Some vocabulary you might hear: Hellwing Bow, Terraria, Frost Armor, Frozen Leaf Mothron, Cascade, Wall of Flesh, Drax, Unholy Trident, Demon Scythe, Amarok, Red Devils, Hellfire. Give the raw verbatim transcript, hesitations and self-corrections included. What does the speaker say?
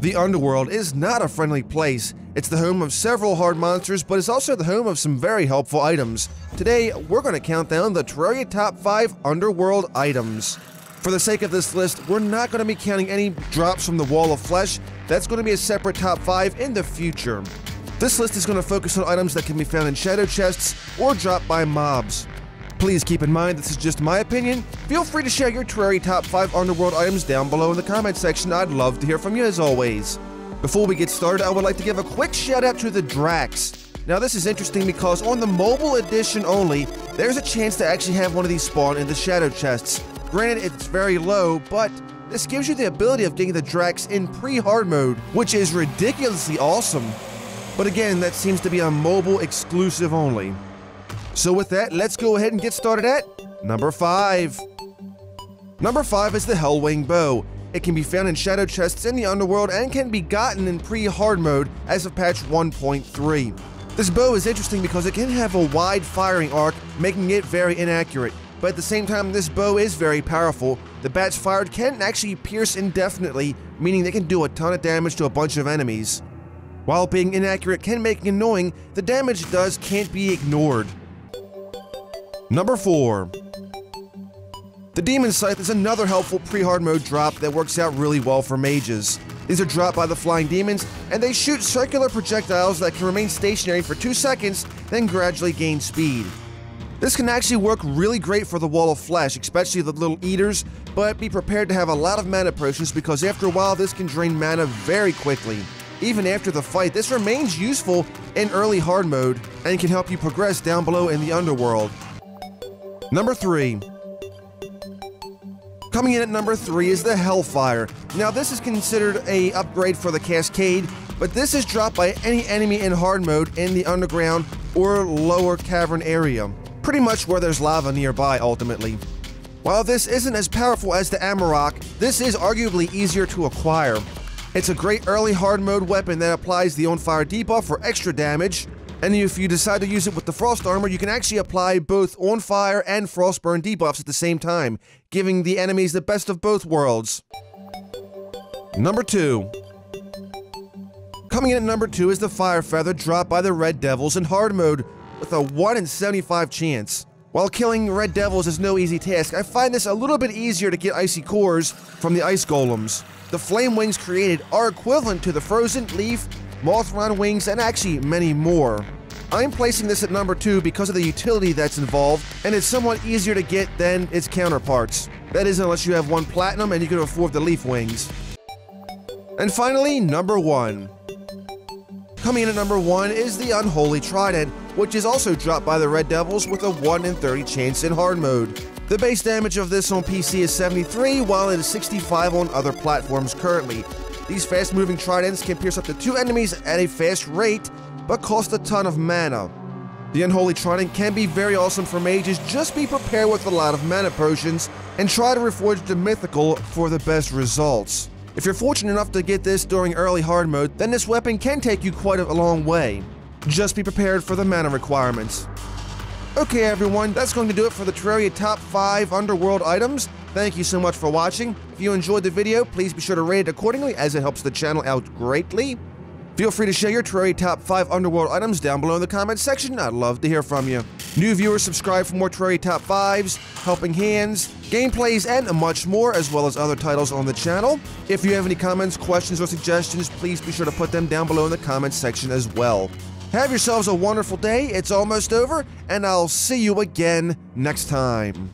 The Underworld is not a friendly place. It's the home of several hard monsters, but it's also the home of some very helpful items. Today, we're going to count down the Terraria Top five Underworld items. For the sake of this list, we're not going to be counting any drops from the Wall of Flesh. That's going to be a separate top five in the future. This list is going to focus on items that can be found in shadow chests or dropped by mobs. Please keep in mind this is just my opinion. Feel free to share your Terraria top five Underworld items down below in the comment section. I'd love to hear from you as always. Before we get started, I would like to give a quick shout out to the Drax. Now this is interesting because on the mobile edition only, there's a chance to actually have one of these spawn in the shadow chests. Granted, it's very low, but this gives you the ability of getting the Drax in pre-hard mode, which is ridiculously awesome. But again, that seems to be a mobile exclusive only. So with that, let's go ahead and get started at number five. Number five is the Hellwing Bow. It can be found in shadow chests in the Underworld and can be gotten in pre-hard mode as of patch one point three. This bow is interesting because it can have a wide firing arc, making it very inaccurate. But at the same time, this bow is very powerful. The bats fired can actually pierce indefinitely, meaning they can do a ton of damage to a bunch of enemies. While being inaccurate can make it annoying, the damage it does can't be ignored. Number four. The Demon Scythe is another helpful pre-hard mode drop that works out really well for mages. These are dropped by the flying demons, and they shoot circular projectiles that can remain stationary for two seconds, then gradually gain speed. This can actually work really great for the Wall of Flesh, especially the little eaters, but be prepared to have a lot of mana potions because after a while this can drain mana very quickly. Even after the fight, this remains useful in early hard mode and can help you progress down below in the Underworld. Number three. Coming in at number three is the Hellfire. Now this is considered a upgrade for the Cascade, but this is dropped by any enemy in hard mode in the underground or lower cavern area, pretty much where there's lava nearby ultimately. While this isn't as powerful as the Amarok, this is arguably easier to acquire. It's a great early hard mode weapon that applies the on fire debuff for extra damage. And if you decide to use it with the Frost Armor, you can actually apply both On Fire and Frostburn debuffs at the same time, giving the enemies the best of both worlds. Number two. Coming in at number two is the Fire Feather dropped by the Red Devils in hard mode with a one in seventy-five chance. While killing Red Devils is no easy task, I find this a little bit easier to get icy cores from the ice golems. The flame wings created are equivalent to the Frozen Leaf Mothron wings, and actually many more. I'm placing this at number two because of the utility that's involved, and it's somewhat easier to get than its counterparts. That is, unless you have one platinum and you can afford the leaf wings. And finally, number one. Coming in at number one is the Unholy Trident, which is also dropped by the Red Devils with a one in thirty chance in hard mode. The base damage of this on P C is seventy-three, while it is sixty-five on other platforms currently. These fast-moving tridents can pierce up to two enemies at a fast rate, but cost a ton of mana. The Unholy Trident can be very awesome for mages, just be prepared with a lot of mana potions, and try to reforge the mythical for the best results. If you're fortunate enough to get this during early hard mode, then this weapon can take you quite a long way. Just be prepared for the mana requirements. Okay everyone, that's going to do it for the Terraria Top five Underworld items. Thank you so much for watching. If you enjoyed the video, please be sure to rate it accordingly as it helps the channel out greatly. Feel free to share your Terraria Top five Underworld items down below in the comment section. I'd love to hear from you. New viewers, subscribe for more Terraria Top fives, helping hands, gameplays, and much more, as well as other titles on the channel. If you have any comments, questions, or suggestions, please be sure to put them down below in the comment section as well. Have yourselves a wonderful day, it's almost over, and I'll see you again next time.